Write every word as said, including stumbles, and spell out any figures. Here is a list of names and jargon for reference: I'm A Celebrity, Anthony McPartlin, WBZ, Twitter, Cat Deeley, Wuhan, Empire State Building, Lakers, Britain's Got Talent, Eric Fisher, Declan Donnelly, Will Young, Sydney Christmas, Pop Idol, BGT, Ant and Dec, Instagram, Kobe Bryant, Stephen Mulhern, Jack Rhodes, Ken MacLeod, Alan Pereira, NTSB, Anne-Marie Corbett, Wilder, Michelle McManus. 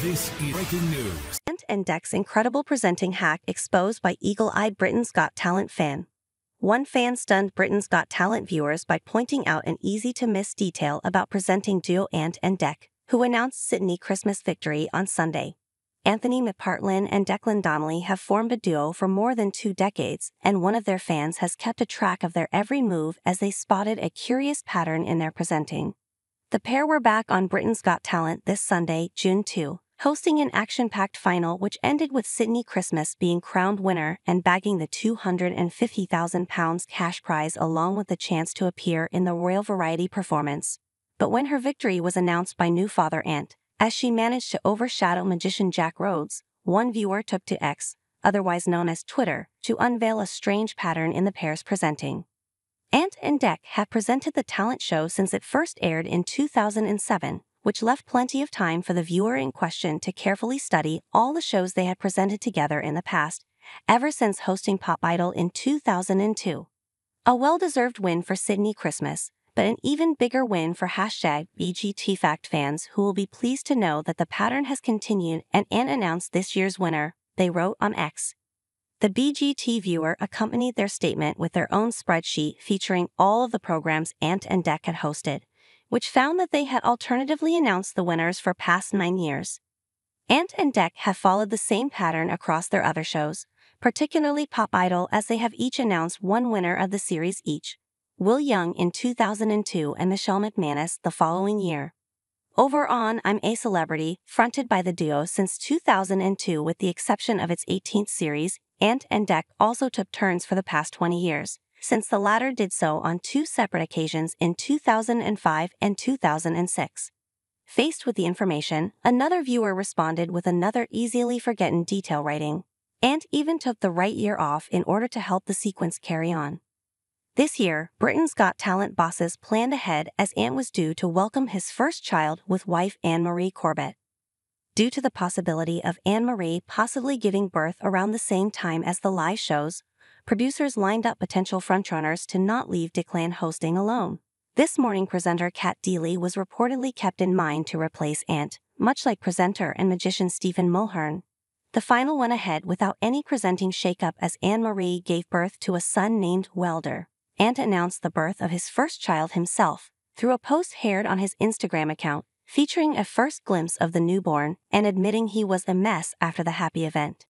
This is breaking news. Ant and Dec's incredible presenting hack exposed by eagle-eyed Britain's Got Talent fan. One fan stunned Britain's Got Talent viewers by pointing out an easy-to-miss detail about presenting duo Ant and Dec, who announced Sydney Christmas victory on Sunday. Anthony McPartlin and Declan Donnelly have formed a duo for more than two decades, and one of their fans has kept a track of their every move as they spotted a curious pattern in their presenting. The pair were back on Britain's Got Talent this Sunday, June second. Hosting an action-packed final which ended with Sydney Christmas being crowned winner and bagging the two hundred fifty thousand pounds cash prize along with the chance to appear in the royal variety performance. But when her victory was announced by new father Ant, as she managed to overshadow magician Jack Rhodes, one viewer took to X, otherwise known as Twitter, to unveil a strange pattern in the pair's presenting. Ant and Dec have presented the talent show since it first aired in two thousand seven. Which left plenty of time for the viewer in question to carefully study all the shows they had presented together in the past, ever since hosting Pop Idol in two thousand two. A well-deserved win for Sydney Christmas, but an even bigger win for hashtag B G T Fact fans who will be pleased to know that the pattern has continued and Anne announced this year's winner, they wrote on X. The B G T viewer accompanied their statement with their own spreadsheet featuring all of the programs Ant and Dec had hosted, which found that they had alternatively announced the winners for past nine years. Ant and Dec have followed the same pattern across their other shows, particularly Pop Idol, as they have each announced one winner of the series each, Will Young in two thousand two and Michelle McManus the following year. Over on I'm A Celebrity, fronted by the duo since two thousand two with the exception of its eighteenth series, Ant and Dec also took turns for the past twenty years. Since the latter did so on two separate occasions in two thousand five and two thousand six. Faced with the information, another viewer responded with another easily forgotten detail writing, Ant even took the right year off in order to help the sequence carry on. This year, Britain's Got Talent bosses planned ahead as Ant was due to welcome his first child with wife Anne-Marie Corbett. Due to the possibility of Anne-Marie possibly giving birth around the same time as the live shows, producers lined up potential frontrunners to not leave Declan hosting alone. This morning presenter Cat Deeley was reportedly kept in mind to replace Ant, much like presenter and magician Stephen Mulhern. The final went ahead without any presenting shakeup as Anne-Marie gave birth to a son named Wilder. Ant announced the birth of his first child himself through a post aired on his Instagram account, featuring a first glimpse of the newborn and admitting he was a mess after the happy event.